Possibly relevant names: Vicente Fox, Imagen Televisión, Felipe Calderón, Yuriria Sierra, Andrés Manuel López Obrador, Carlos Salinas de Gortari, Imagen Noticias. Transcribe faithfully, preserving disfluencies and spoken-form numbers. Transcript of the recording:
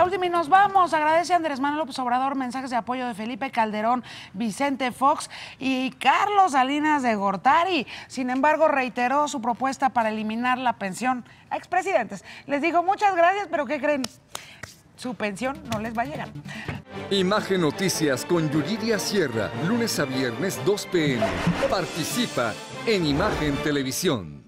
La última y nos vamos. Agradece a Andrés Manuel López Obrador mensajes de apoyo de Felipe Calderón, Vicente Fox y Carlos Salinas de Gortari. Sin embargo, reiteró su propuesta para eliminar la pensión a expresidentes. Les digo muchas gracias, pero ¿qué creen? Su pensión no les va a llegar. Imagen Noticias con Yuriria Sierra, lunes a viernes dos p m Participa en Imagen Televisión.